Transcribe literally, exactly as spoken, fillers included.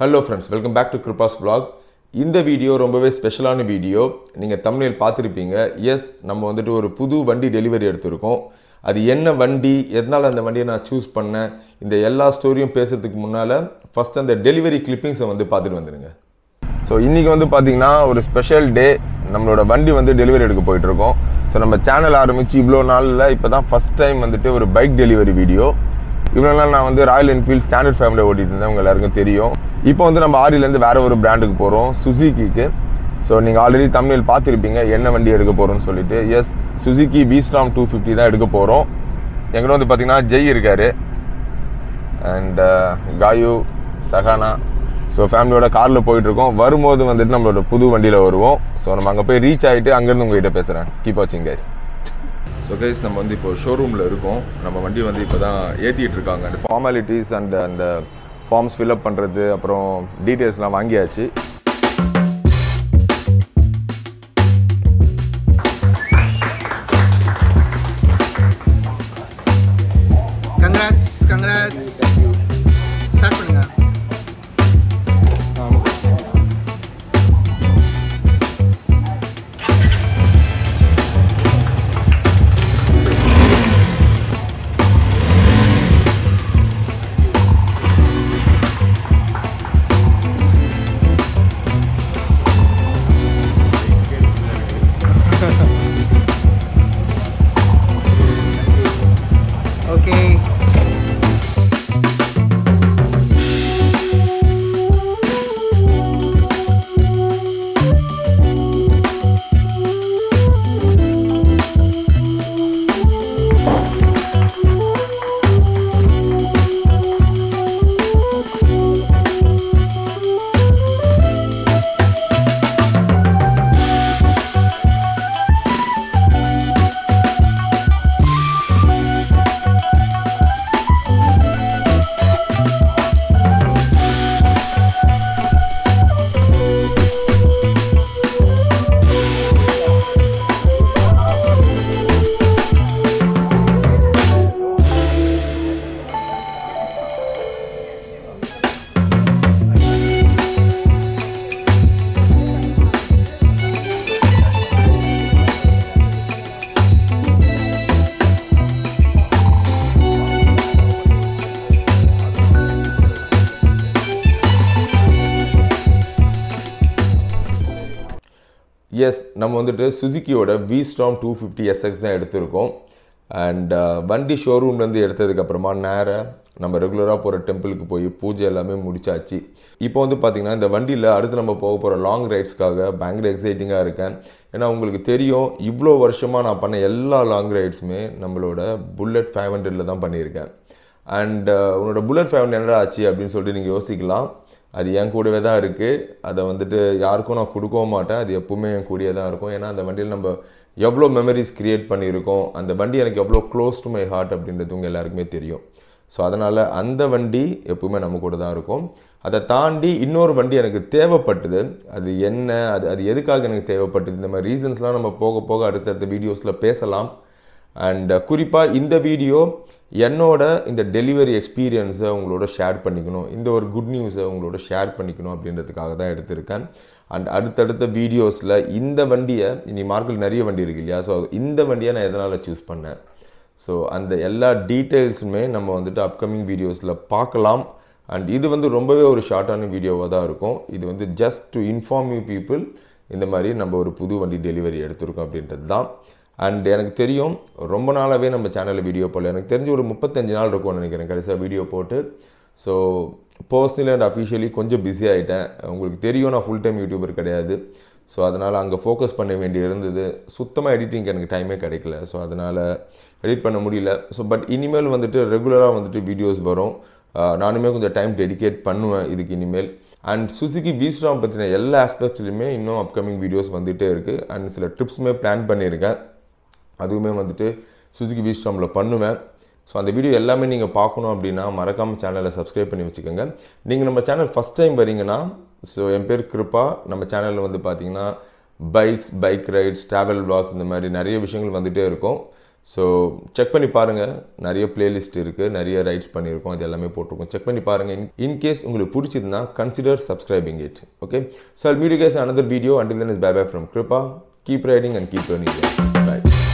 Hello friends, welcome back to Krupa's Vlog. In this video is a special video. You can thumbnail it. Yes, we have a new vandi delivery. That's why I choose this story. First, the delivery clippings. So, today is a special day. We are going to deliver the vandi. So, our channel is the first time a bike delivery video. I am a Royal Enfield Standard family. Now we are going to a brand Suzuki. So you already thumbnail paathiruppinga. Yes, Suzuki V-Strom two fifty da edukka porom. Enga vandu pathina Jay irukkaru and uh, Gayu Sahana. So family oda car la poitu irukom. Varumbodhu vandittu nammaloda pudhu vandila varuvom. So nama anga poi reach aayittu anga irundhu unga kitta pesuren. Keep watching guys. So guys, we are in the showroom. We are in the formalities and, and the forms fill up and the details. Congrats! Congrats! Yes, we have Suzuki V-Strom two fifty S X and uh, Vandi showroom we have regular temple we have to இப்போ வந்து பாத்தீங்கன்னா இந்த வண்டில அடுத்து நம்ம போக போற long ரைட்ஸ்க்காக பயங்கர எக்ஸைட்டிங்கா இருக்கேன். ஏன்னா உங்களுக்கு தெரியும் இவ்ளோ வருஷமா நான் பண்ண எல்லா லாங் ரைட்ஸ்மே நம்மளோட bullet five hundred ல தான் பண்ணியிருக்கேன். and உங்களோட bullet five hundred என்னடா ஆச்சு அப்படினு சொல்லிட்டு நீங்க யோசிக்கலாம். அது ஏன் கூடவே தான் இருக்கு. அத வந்துட்டு யாருக்கும் நான் கொடுக்க மாட்டேன். அது எப்பவுமே என் கூடவே தான் இருக்கும். ஏன்னா அந்த வண்டில நம்ம எவ்ளோ மெமரிஸ் கிரியேட் பண்ணி இருக்கோம். அந்த வண்டி எனக்கு எவ்ளோ க்ளோஸ் டு மை ஹார்ட் அப்படின்றது உங்க எல்லாருக்குமே தெரியும். சோ அதனால அந்த வண்டி எப்பவுமே நம்ம கூட தான் இருக்கும். அத தாண்டி இன்னொரு வண்டி எனக்கு தேவைப்பட்டது. அது என்ன அது அது எதுக்காக எனக்கு தேவைப்பட்டது இந்த மாதிரி ரீசன்ஸ்லாம் நம்ம போக போக அடுத்த அடுத்த வீடியோஸ்ல பேசலாம். and குறிப்பா இந்த வீடியோ என்னோட இந்த டெலிவரி எக்ஸ்பீரியன்ஸ் உங்களோட ஷேர் பண்ணிக்கணும். இந்த ஒரு குட் நியூஸ் உங்களோட ஷேர் பண்ணிக்கணும் அப்படின்றதுக்காக தான் எடுத்துர்க்கேன். and அடுத்தடுத்த வீடியோஸ்ல இந்த வண்டியை இனி மார்க்கெட்ல நிறைய வண்டி இருக்கு இல்லையா. சோ இந்த வண்டியை நான் எதனால चूஸ் பண்ணேன். சோ அந்த எல்லா டீடைல்ஸ்மே நம்ம வந்துட்டு அப்கமிங் வீடியோஸ்ல பார்க்கலாம். and இது வந்து ரொம்பவே ஒரு ஷார்ட்டான வீடியோவா தான் இருக்கும். இது வந்து just to inform you people இந்த மாதிரி நம்ம ஒரு புது வண்டி டெலிவரி எடுத்துர்க்கோம் அப்படின்றதுதான். and எனக்கு தெரியும் ரொம்ப நாளாவே நம்ம சேனல்ல வீடியோ போடல. எனக்கு தெரிஞ்சு ஒரு முப்பத்தஞ்சு நாள் இருக்கும்னு நினைக்கிறேன் கடைசியா வீடியோ போட்டு. சோ पर्सनली and officially கொஞ்சம் பிஸி ஆயிட்டேன். உங்களுக்கு தெரியும் நான் ফুল டைம் யூடியூபர் கிடையாது. சோ அதனால அங்க ஃபோக்கஸ் பண்ண வேண்டி இருந்தது. சுத்தமா எடிட்டிங்க்கு எனக்கு டைமே கிடைக்கல. சோ அதனால எடிட் பண்ண முடியல. சோ பட் இனிமேல் வந்துட்டு ரெகுலரா வந்துட்டு வீடியோஸ் வரும். நானுமே கொஞ்சம் டைம் டெடிகேட் பண்ணுவேன் இதுக்கு இனிமேல். and Suzuki V-Strom பத்தின எல்லா அஸ்பெக்ட்ஸ்லயுமே இன்னும் அப்கமிங் வீடியோஸ் வந்துட்டே இருக்கு. and சில ட்ரிப்ஸ்மே பிளான் பண்ணியிருக்கேன். அதுவுமே வந்துட்டு Suzuki V-Strom ல பண்ணுவேன். சோ அந்த வீடியோ எல்லாமே நீங்க பார்க்கணும் அப்படினா மறக்காம சேனலை Subscribe பண்ணி வெச்சுக்கங்க. நீங்க நம்ம சேனல் ஃபர்ஸ்ட் டைம் வரீங்கனா சோ என் பேர் கிருபா. நம்ம சேனல்ல வந்து பாத்தீங்கன்னா bikes, bike rides, travel vlogs இந்த மாதிரி நிறைய விஷயங்கள் வந்துட்டே இருக்கும். So check panni parunga, nariya playlist irukku, nariya rides pannirukom, adu ellame potirukom, check panni parunga. In case ungalukku pidichirundha consider subscribing it. Okay, so I'll meet you guys in another video. Until then, is bye bye from Krupa. Keep riding and keep learning. Bye.